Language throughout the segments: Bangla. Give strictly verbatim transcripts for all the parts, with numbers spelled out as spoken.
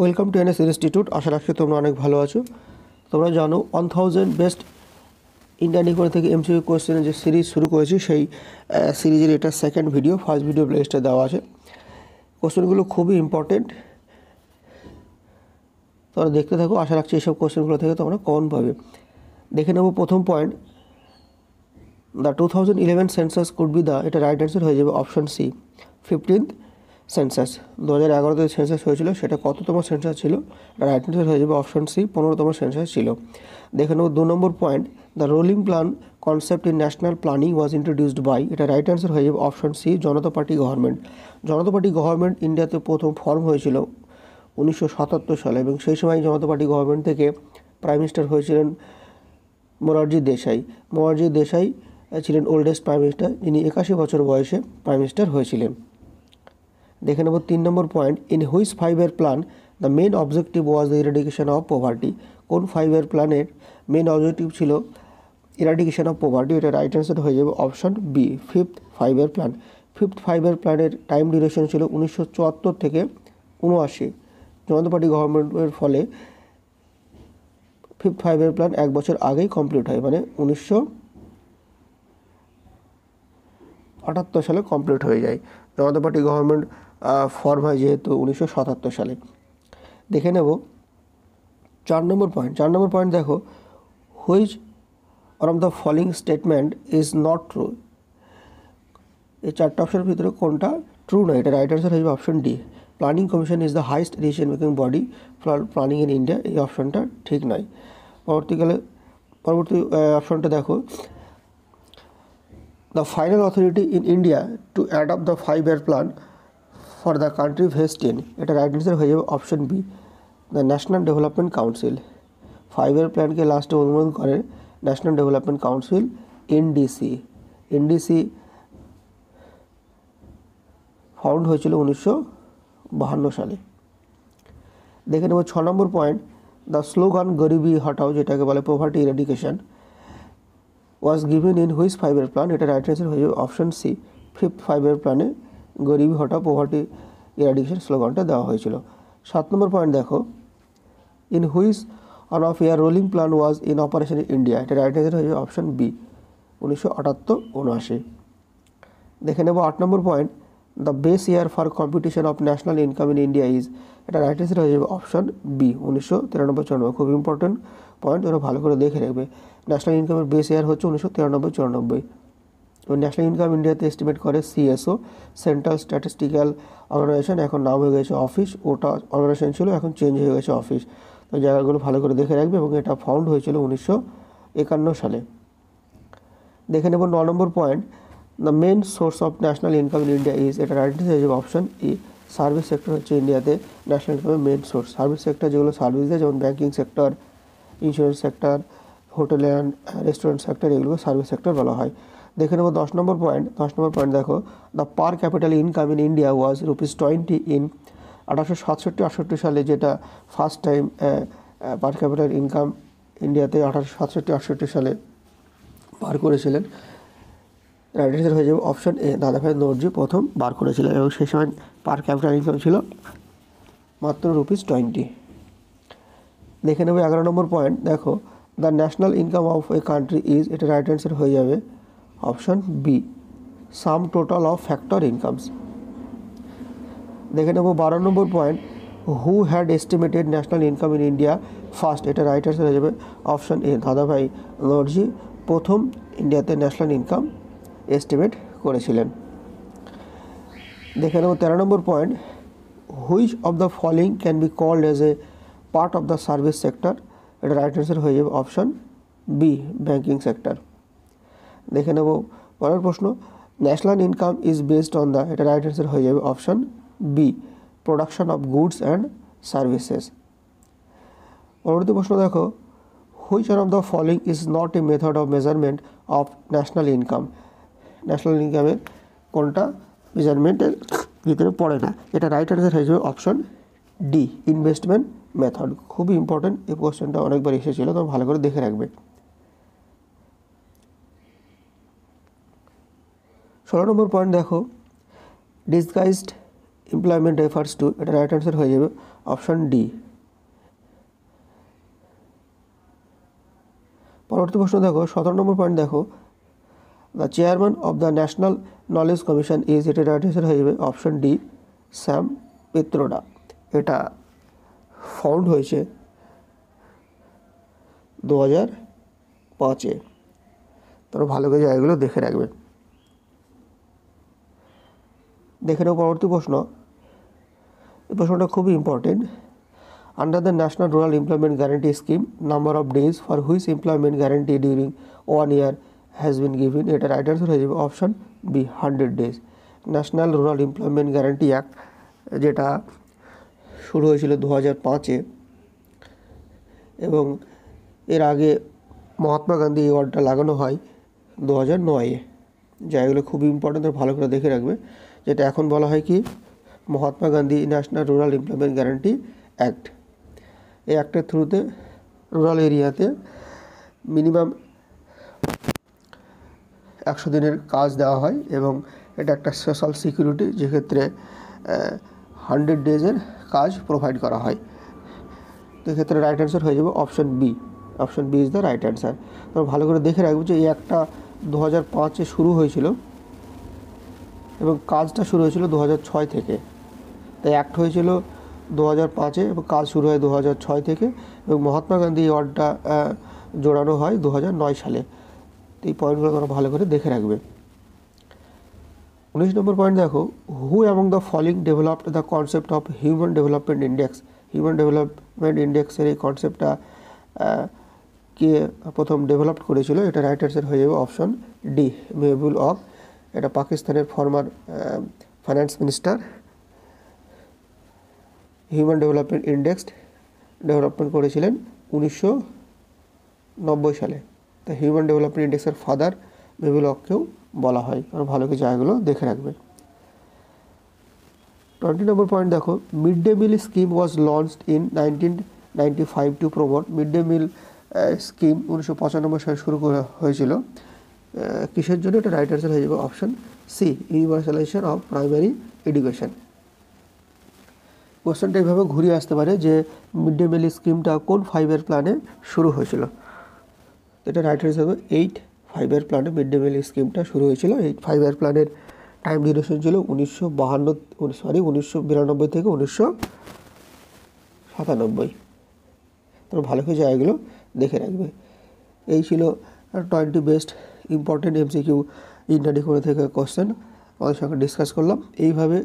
Welcome to NS institute. আশা রাখছি তোমরা অনেক ভালো আছো। তোমরা জানো one thousand best Indian economy থেকে এমসিকিউ কোয়েশ্চেনের যে সিরিজ শুরু করেছি, সেই সিরিজের এটা সেকেন্ড ভিডিও। ফার্স্ট ভিডিও প্লেলিস্টে দেওয়া আছে। কোয়েশ্চেনগুলো খুবই ইম্পর্টেন্ট, তোমরা দেখতে থাকো। আশা রাখছি এইসব কোয়েশ্চেনগুলো থেকে তোমরা কমন পাবে। দেখে নেবো প্রথম point, the two thousand eleven census could be the, এটা রাইট অ্যান্সার হয়ে যাবে অপশান সি, ফিফটিন্থ সেন্সাস। দু হাজার এগারোতে সেন্সাস হয়েছিল, সেটা কততম সেন্সাস ছিল? রাইট অ্যান্সার হয়ে যাবে অপশান সি, পনেরোতম সেন্সাস ছিল। দেখে নেব দু number point, the rolling plan concept in national planning was introduced by, এটা রাইট অ্যান্সার হয়ে যাবে option C, Janata party government. Janata party government ইন্ডিয়াতে প্রথম ফর্ম হয়েছিল উনিশশো সাতাত্তর সালে, এবং সেই সময় জনতা পার্টি গভর্নমেন্ট থেকে প্রাইম মিনিস্টার হয়েছিলেন মোরারজি দেশাই। মোরারজি দেশাই ছিলেন ওল্ডেস্ট প্রাইম মিনিস্টার, যিনি একাশি বছর বয়সে প্রাইম মিনিস্টার হয়েছিলেন। দেখে নেব তিন number point, in which five year plan the main objective was the eradication of poverty, কোন ফাইভ ইয়ার প্ল্যানের মেন অবজেক্টিভ ছিল ইরাডিকেশন অফ পোভার্টি? এটা রাইট অ্যান্সার হয়ে যাবে option B, fifth five year plan. Fifth five year প্ল্যানের টাইম ডিউরেশন ছিল উনিশশো চুয়াত্তর থেকে উনআশি। জনতা পার্টি গভর্নমেন্টের ফলে ফিফথ ফাইভ ইয়ার প্ল্যান এক বছর আগেই কমপ্লিট হয়, মানে উনিশশো আটাত্তর সালে কমপ্লিট হয়ে যায়। জনতা পার্টি গভর্নমেন্ট ফর্ম হয় যেহেতু উনিশশো সাতাত্তর সালে। দেখে নেব চার নম্বর পয়েন্ট, চার নম্বর পয়েন্ট দেখো, which of the following statement is not true, এই চারটা অপশনের ভিতরে কোনটা ট্রু নয়? এটা রাইট অ্যান্সার হয়ে যাবে option D, planning commission is the highest decision making body for planning in India, এই অপশনটা ঠিক নয়। পরবর্তীকালে পরবর্তী অপশনটা দেখো, the final authority in India to adopt the five year plan for the country vests in, এটা রাইট অ্যান্সার হয়ে যাবে option B, the national development council. Five year প্ল্যানকে লাস্টে অনুমোদন করে national development council, NDC. NDC found হয়েছিল উনিশশো বাহান্ন সালে। দেখে নেব ছ নম্বর পয়েন্ট, দ্য স্লোগান গরিবি হটাও, যেটাকে বলে poverty eradication, was given in which five year plan? এটা রাইট অ্যান্সার হয়ে যাবে option C, fifth five year প্ল্যানে গরিবি হঠাৎ পোভার্টি ইরাডিকেশন স্লোগানটা দেওয়া হয়েছিল। সাত নম্বর পয়েন্ট দেখো, in which on of year rolling plan was in operation in India, এটা রাইট অ্যান্সার হয়ে যাবে অপশন বি, উনিশশো আটাত্তর উনআশি। দেখে নেব আট number point, the base year for competition of national income in India is, এটা রাইট অ্যান্সার হয়ে যাবে অপশন বি, উনিশশো তিরানব্বই চুরানব্বই। খুব ইম্পর্টেন্ট পয়েন্ট, ওরা ভালো করে দেখে রাখবে। ন্যাশনাল ইনকামের বেস ইয়ার হচ্ছে উনিশশো তিরানব্বই চুরানব্বই। এবং ন্যাশনাল ইনকাম ইন্ডিয়াতে এস্টিমেট করে সিএসও, সেন্ট্রাল স্ট্যাটিস্টিক্যাল অর্গানাইজেশন, এখন নাম হয়ে গেছে অফিস। ওটা অর্গানাইজেশন ছিল, এখন চেঞ্জ হয়ে গেছে অফিস। তো জায়গাগুলো ভালো করে দেখে রাখবে, এবং এটা ফাউন্ড হয়েছিল উনিশশো একান্ন সালে। দেখে নেব ন number point, the main source of national income in India is, এটা রাইট হয়ে যাবে অপশন এ, সার্ভিস সেক্টর হচ্ছে ইন্ডিয়াতে ন্যাশনাল ইনকামের মেন সোর্স। সার্ভিস সেক্টর যেগুলো সার্ভিস দেয়, যেমন banking sector, insurance sector, hotel and restaurant sector, এগুলোকে সার্ভিস সেক্টর বলা হয়। দেখে নেব দশ নম্বর পয়েন্ট, দশ নম্বর পয়েন্ট দেখো, the per capital income in India was rupees twenty in আঠারোশো সাতষট্টি আটষট্টি সালে, যেটা first time per capital income ইন্ডিয়াতে আঠারোশো সাতষট্টি আটষট্টি সালে পার করেছিলেন। রাইট অ্যান্সার হয়ে যাবে অপশন এ, দাদাভাই নওরোজি প্রথম বার করেছিলেন, এবং সেই সময় পার ক্যাপিটাল ইনকাম ছিল মাত্র রুপিস টোয়েন্টি। দেখে নেব এগারো নম্বর পয়েন্ট দেখো, the national income of a country is, এটা রাইট অ্যান্সার হয়ে যাবে option B, sum total of factor incomes. দেখে নেব বারো number point, who had estimated national income in India first, এটা রাইট অ্যান্সার হয়ে যাবে অপশন এ, দাদাভাই নওরোজি প্রথম ইন্ডিয়াতে ন্যাশনাল ইনকাম এস্টিমেট করেছিলেন। দেখে নেব তেরো number point, which of the following can be called as a part of the service sector, এটা রাইট অ্যান্সার হয়ে যাবে অপশন বি, ব্যাঙ্কিং সেক্টর। দেখে নেব পরের প্রশ্ন, national income is based on the, এটা রাইট অ্যান্সার হয়ে যাবে option B, production of goods and services. পরবর্তী প্রশ্ন দেখো, which on of the following is not a method of measurement of national income, national ইনকামের কোনটা মেজারমেন্টের ভিতরে পড়ে না? এটা রাইট অ্যান্সার হয়ে যাবে অপশন ডি, ইনভেস্টমেন্ট মেথড। খুবই ইম্পর্টেন্ট, এই কোয়েশ্চেনটা অনেকবার এসেছিলো, তো ভালো করে দেখে রাখবে। ষোলো নম্বর পয়েন্ট দেখো, ডিসগাইজড employment refers to, এটা রাইট আনসার হয়ে যাবে অপশন ডি। পরবর্তী প্রশ্ন দেখো সতেরো নম্বর পয়েন্ট দেখো the chairman of the national knowledge commission is, এটা রাইট আনসার হয়ে যাবে অপশন ডি স্যাম পিত্রোডা। এটা ফাউন্ড হয়েছে দু হাজার পাঁচে, তোমরা ভালো করে জায়গাগুলো দেখে রাখবে। দেখে নেব পরবর্তী প্রশ্ন, এই প্রশ্নটা খুবই important. Under the national rural employment guarantee scheme number of days for which employment guarantee during one year has been given, এটা রাইট আনসার হয়ে যাবে option B hundred days. National rural employment guarantee act যেটা শুরু হয়েছিল দু হাজার পাঁচে, এবং এর আগে মহাত্মা গান্ধী অ্যাওয়ার্ডটা লাগানো হয় দু হাজার নয়ে। জায়গাগুলো খুবই ইম্পর্টেন্ট, ভালো করে দেখে রাখবে। যেটা এখন বলা হয় কি Mahatma Gandhi national rural employment guarantee act. এই অ্যাক্টের থ্রুতে রুরাল এরিয়াতে মিনিমাম একশো দিনের কাজ দেওয়া হয়, এবং এটা একটা সোশ্যাল সিকিউরিটি যেক্ষেত্রে হান্ড্রেড ডেজের কাজ প্রোভাইড করা হয়। তো এক্ষেত্রে রাইট অ্যান্সার হয়ে যাবে option B. Option B is the right answer. তোমরা ভালো করে দেখে রাখবো যে এই একটা দু হাজার পাঁচে শুরু হয়েছিল এবং কাজটা শুরু হয়েছিল দু হাজার ছয় থেকে। তাই অ্যাক্ট হয়েছিল দু হাজার পাঁচে এবং কাজ শুরু হয় দু হাজার ছয় থেকে, এবং মহাত্মা গান্ধী অ্যাওয়ার্ডটা জোড়ানো হয় দু হাজার নয় সালে। তো এই পয়েন্টগুলো তোমরা ভালো করে দেখে রাখবে। উনিশ নম্বর পয়েন্ট দেখো who among the following developed the concept of human development index. Human development ইন্ডেক্সের এই কনসেপ্টটা কে প্রথম ডেভেলপ করেছিল, এটা রাইট অ্যান্সার হয়ে যাবে অপশন ডি মেহবুল হক। এটা পাকিস্তানের former finance minister human development index development করেছিলেন উনিশশো নব্বই সালে। তা হিউম্যান ডেভেলপমেন্ট ইন্ডেক্সের ফাদার মেহবুল হককেও বলা হয়, কারণ ভালো কিছু জায়গাগুলো দেখে রাখবে। টোয়েন্টি নম্বর পয়েন্ট দেখো mid day meal scheme was launched in nineteen ninety five to promote. Mid day meal scheme উনিশশো পঁচানব্বই সালে শুরু করা হয়েছিল কিসের জন্য, এটা রাইট অ্যান্সার হয়ে যাবে option C universalisation of primary education. কোশ্চেনটা এইভাবে ঘুরিয়ে আসতে পারে যে মিড ডে মিল স্কিমটা কোন ফাইভের প্ল্যানে শুরু হয়েছিল, এটা রাইট অ্যান্সার হবে এইট ফাইভের প্ল্যানে মিড ডে মিল স্কিমটা শুরু হয়েছিল। এইট ফাইভের প্ল্যানের টাইম ডিউরেশন ছিল উনিশশো বাহান্ন সরি উনিশশো বিরানব্বই থেকে উনিশশো সাতানব্বই। তোমরা ভালো করে জায়গাগুলো দেখে রাখবে। এই ছিল টোয়েন্টি বেস্ট ইম্পর্টেন্ট এমসিকিউ ইন্টারনি করে থেকে কোশ্চেন আমাদের সঙ্গে ডিসকাস করলাম। এইভাবে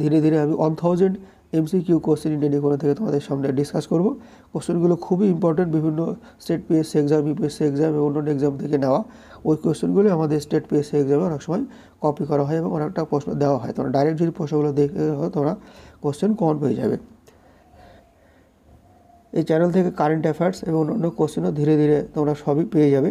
ধীরে ধীরে আমি ওয়ান থাউজেন্ড এমসিকিউ কোশ্চেন ইন্টারনি করে থেকে তোমাদের সামনে ডিসকাস করব। কোশ্চেনগুলো খুবই ইম্পর্টেন্ট, বিভিন্ন state PSC exam, UPSC exam এবং অন্যান্য এক্সাম থেকে নেওয়া। ওই কোশ্চেনগুলো আমাদের স্টেট পিএসসি এক্সামে অনেক সময় কপি করা হয় এবং অনেকটা প্রশ্ন দেওয়া হয়। তোমরা ডাইরেক্ট যদি প্রশ্নগুলো দেখে তোমরা কোশ্চেন কমন পেয়ে যাবে। এই চ্যানেল থেকে কারেন্ট অ্যাফেয়ার্স এবং অন্যান্য কোশ্চেনও ধীরে ধীরে তোমরা সবই পেয়ে যাবে।